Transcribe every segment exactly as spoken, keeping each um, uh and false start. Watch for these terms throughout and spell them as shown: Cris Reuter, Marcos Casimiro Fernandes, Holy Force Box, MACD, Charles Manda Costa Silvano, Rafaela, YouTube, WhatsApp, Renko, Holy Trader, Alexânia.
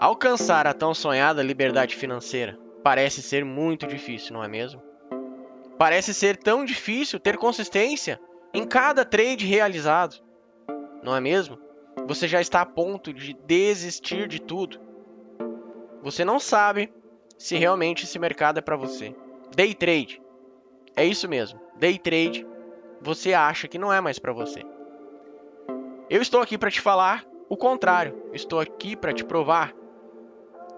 Alcançar a tão sonhada liberdade financeira parece ser muito difícil, não é mesmo? Parece ser tão difícil ter consistência em cada trade realizado, não é mesmo? Você já está a ponto de desistir de tudo. Você não sabe se realmente esse mercado é para você. Day trade. É isso mesmo. Day trade. Você acha que não é mais para você. Eu estou aqui para te falar o contrário. Estou aqui para te provar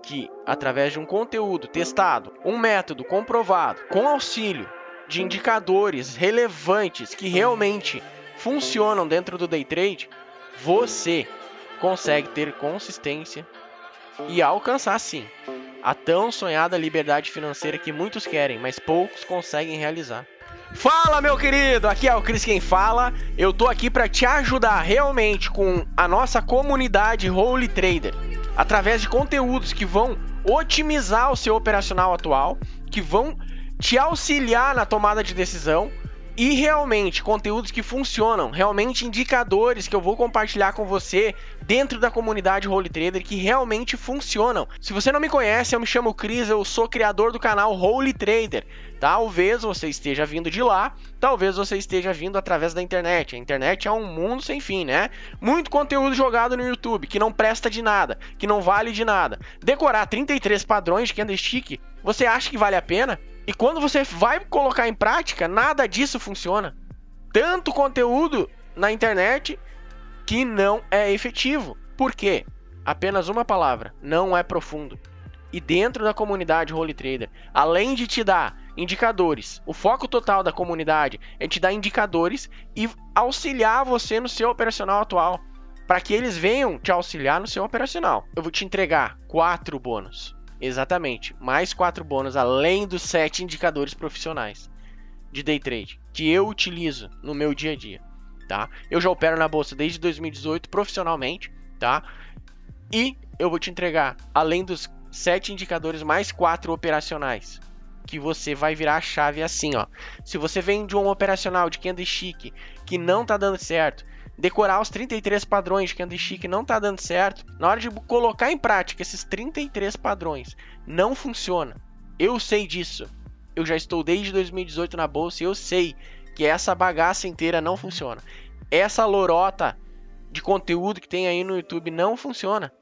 que, através de um conteúdo testado, um método comprovado, com auxílio de indicadores relevantes que realmente funcionam dentro do day trade, você consegue ter consistência e alcançar, sim, a tão sonhada liberdade financeira que muitos querem, mas poucos conseguem realizar. Fala, meu querido! Aqui é o Cris quem fala. Eu tô aqui para te ajudar realmente com a nossa comunidade Holy Trader, através de conteúdos que vão otimizar o seu operacional atual, que vão te auxiliar na tomada de decisão e realmente conteúdos que funcionam, realmente indicadores que eu vou compartilhar com você dentro da comunidade Holy Trader que realmente funcionam. Se você não me conhece, eu me chamo Cris, eu sou criador do canal Holy Trader. Talvez você esteja vindo de lá, talvez você esteja vindo através da internet. A internet é um mundo sem fim, né? Muito conteúdo jogado no YouTube, que não presta de nada, que não vale de nada. Decorar trinta e três padrões de candlestick, você acha que vale a pena? E quando você vai colocar em prática, nada disso funciona. Tanto conteúdo na internet que não é efetivo. Por quê? Apenas uma palavra, não é profundo. E dentro da comunidade Holy Trader, além de te dar indicadores, o foco total da comunidade é te dar indicadores e auxiliar você no seu operacional atual, para que eles venham te auxiliar no seu operacional. Eu vou te entregar quatro bônus, exatamente, mais quatro bônus além dos sete indicadores profissionais de day trade que eu utilizo no meu dia a dia, tá? Eu já opero na bolsa desde dois mil e dezoito profissionalmente, tá? E eu vou te entregar, além dos sete indicadores, mais quatro operacionais, que você vai virar a chave assim, ó. Se você vem de um operacional de candlestick que não tá dando certo, decorar os trinta e três padrões de candlestick não tá dando certo, na hora de colocar em prática esses trinta e três padrões, não funciona. Eu sei disso. Eu já estou desde dois mil e dezoito na bolsa e eu sei que essa bagaça inteira não funciona. Essa lorota de conteúdo que tem aí no YouTube não funciona,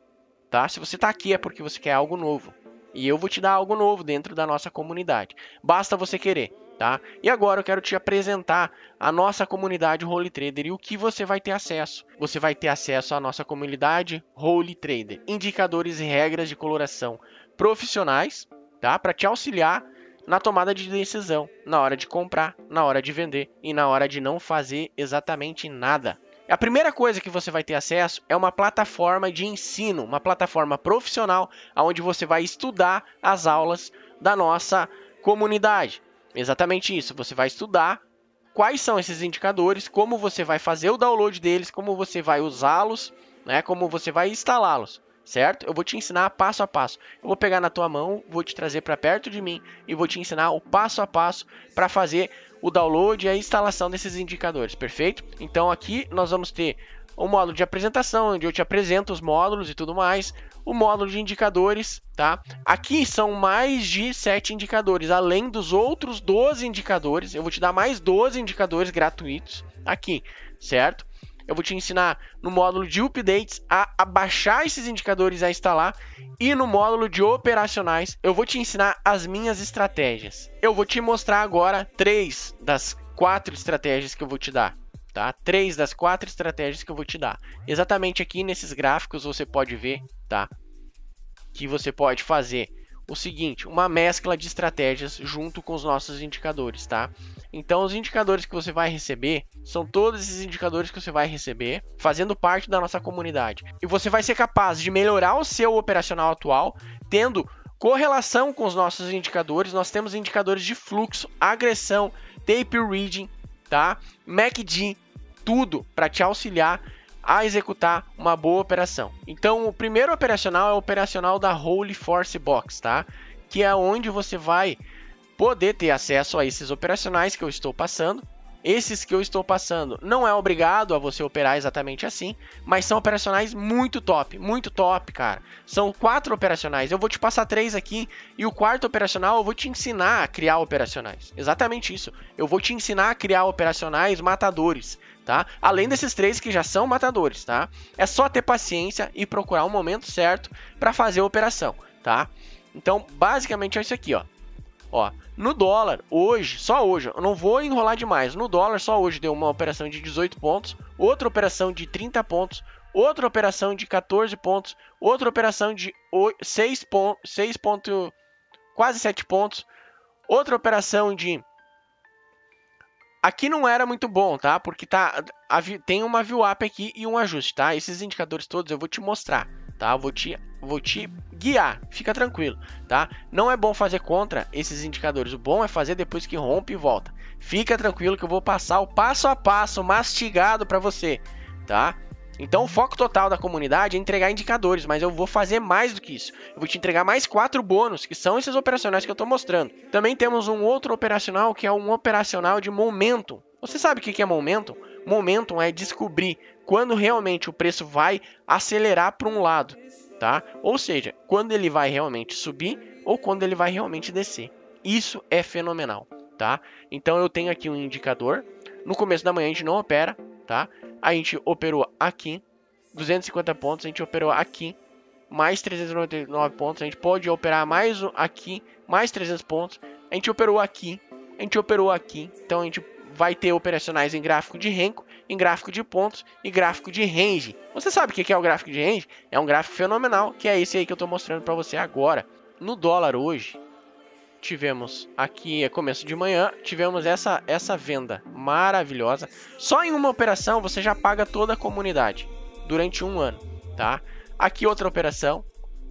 tá? Se você tá aqui é porque você quer algo novo. E eu vou te dar algo novo dentro da nossa comunidade. Basta você querer, tá? E agora eu quero te apresentar a nossa comunidade Holy Trader e o que você vai ter acesso. Você vai ter acesso à nossa comunidade Holy Trader. Indicadores e regras de coloração profissionais, tá? Para te auxiliar na tomada de decisão, na hora de comprar, na hora de vender e na hora de não fazer exatamente nada. A primeira coisa que você vai ter acesso é uma plataforma de ensino, uma plataforma profissional, onde você vai estudar as aulas da nossa comunidade. Exatamente isso, você vai estudar quais são esses indicadores, como você vai fazer o download deles, como você vai usá-los, né, como você vai instalá-los, certo? Eu vou te ensinar passo a passo. Eu vou pegar na tua mão, vou te trazer para perto de mim e vou te ensinar o passo a passo para fazer o download e a instalação desses indicadores, perfeito? Então aqui nós vamos ter o módulo de apresentação, onde eu te apresento os módulos e tudo mais, o módulo de indicadores, tá? Aqui são mais de sete indicadores, além dos outros doze indicadores, eu vou te dar mais doze indicadores gratuitos aqui, certo? Eu vou te ensinar no módulo de updates a baixar esses indicadores e a instalar. E no módulo de operacionais, eu vou te ensinar as minhas estratégias. Eu vou te mostrar agora três das quatro estratégias que eu vou te dar. Tá? Três das quatro estratégias que eu vou te dar. Exatamente aqui nesses gráficos você pode ver, tá? Que você pode fazer o seguinte, uma mescla de estratégias junto com os nossos indicadores, tá? Então, os indicadores que você vai receber são todos esses indicadores que você vai receber fazendo parte da nossa comunidade. E você vai ser capaz de melhorar o seu operacional atual, tendo correlação com os nossos indicadores. Nós temos indicadores de fluxo, agressão, tape reading, tá? M A C D, tudo para te auxiliar a executar uma boa operação. Então, o primeiro operacional é o operacional da Holy Force Box, tá? Que é onde você vai poder ter acesso a esses operacionais que eu estou passando, Esses que eu estou passando não é obrigado a você operar exatamente assim, mas são operacionais muito top, muito top, cara. São quatro operacionais, eu vou te passar três aqui e o quarto operacional eu vou te ensinar a criar operacionais. Exatamente isso, eu vou te ensinar a criar operacionais matadores, tá? Além desses três que já são matadores, tá? É só ter paciência e procurar o momento certo para fazer a operação, tá? Então, basicamente é isso aqui, ó. Ó, no dólar, hoje, só hoje, eu não vou enrolar demais, no dólar só hoje deu uma operação de dezoito pontos, outra operação de trinta pontos, outra operação de quatorze pontos, outra operação de seis pontos, quase sete pontos, outra operação de... Aqui não era muito bom, tá? Porque tá, tem uma view-up aqui e um ajuste, tá? Esses indicadores todos eu vou te mostrar, tá? Eu vou te... Vou te guiar, fica tranquilo, tá? Não é bom fazer contra esses indicadores, o bom é fazer depois que rompe e volta. Fica tranquilo que eu vou passar o passo a passo mastigado para você, tá? Então o foco total da comunidade é entregar indicadores, mas eu vou fazer mais do que isso. Eu vou te entregar mais quatro bônus, que são esses operacionais que eu tô mostrando. Também temos um outro operacional, que é um operacional de momento. Você sabe o que é momento? Momentum é descobrir quando realmente o preço vai acelerar para um lado, tá? Ou seja, quando ele vai realmente subir ou quando ele vai realmente descer. Isso é fenomenal, tá? Então eu tenho aqui um indicador. No começo da manhã a gente não opera, tá? A gente operou aqui, duzentos e cinquenta pontos, a gente operou aqui, mais trezentos e noventa e nove pontos, a gente pode operar mais aqui, mais trezentos pontos, a gente operou aqui, a gente operou aqui, então a gente vai ter operacionais em gráfico de Renko, em gráfico de pontos e gráfico de range. Você sabe o que é o gráfico de range? É um gráfico fenomenal, que é esse aí que eu estou mostrando para você agora. No dólar hoje, tivemos aqui, é começo de manhã, tivemos essa, essa venda maravilhosa. Só em uma operação você já paga toda a comunidade durante um ano, tá? Aqui outra operação,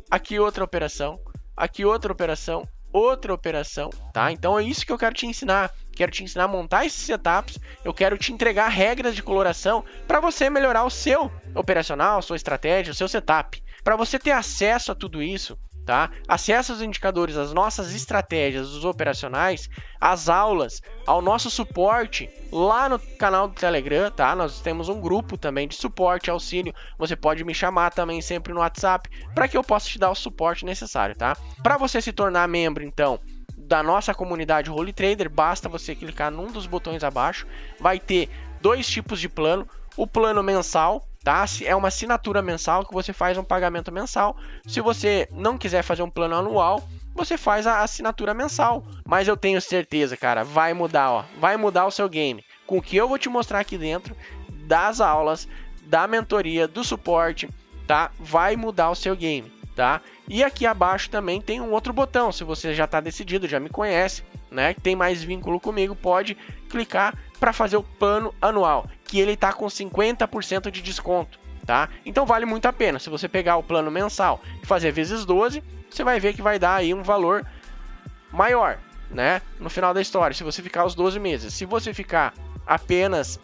aqui outra operação, aqui outra operação, outra operação, tá? Então é isso que eu quero te ensinar. Quero te ensinar a montar esses setups, eu quero te entregar regras de coloração para você melhorar o seu operacional, a sua estratégia, o seu setup. Para você ter acesso a tudo isso, tá? Acesso aos indicadores, às nossas estratégias, os operacionais, as aulas, ao nosso suporte lá no canal do Telegram, tá? Nós temos um grupo também de suporte, auxílio. Você pode me chamar também sempre no WhatsApp para que eu possa te dar o suporte necessário, tá? Para você se tornar membro, então, da nossa comunidade Holy Trader, basta você clicar num dos botões abaixo. Vai ter dois tipos de plano. O plano mensal, tá? É uma assinatura mensal que você faz um pagamento mensal. Se você não quiser fazer um plano anual, você faz a assinatura mensal. Mas eu tenho certeza, cara, vai mudar, ó. Vai mudar o seu game. Com o que eu vou te mostrar aqui dentro, das aulas, da mentoria, do suporte, tá? Vai mudar o seu game, tá? E aqui abaixo também tem um outro botão, se você já está decidido, já me conhece, né? Tem mais vínculo comigo, pode clicar para fazer o plano anual, que ele está com cinquenta por cento de desconto, tá? Então vale muito a pena, se você pegar o plano mensal e fazer vezes doze, você vai ver que vai dar aí um valor maior, né? No final da história, se você ficar os doze meses, se você ficar apenas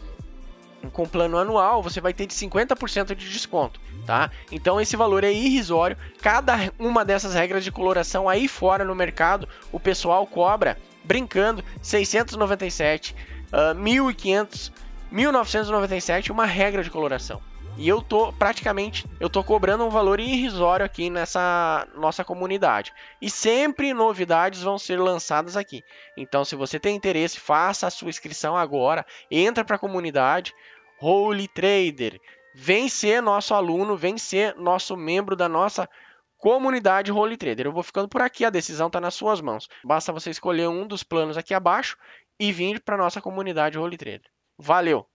com plano anual, você vai ter de cinquenta por cento de desconto, tá? Então esse valor é irrisório. Cada uma dessas regras de coloração aí fora no mercado, o pessoal cobra, brincando, seiscentos e noventa e sete, uh, mil e quinhentos, mil novecentos e noventa e sete, uma regra de coloração. E eu tô praticamente, eu tô cobrando um valor irrisório aqui nessa nossa comunidade. E sempre novidades vão ser lançadas aqui. Então, se você tem interesse, faça a sua inscrição agora, entra para a comunidade Holy Trader. Vem ser nosso aluno, vem ser nosso membro da nossa comunidade Holy Trader. Eu vou ficando por aqui, a decisão tá nas suas mãos. Basta você escolher um dos planos aqui abaixo e vir para nossa comunidade Holy Trader. Valeu.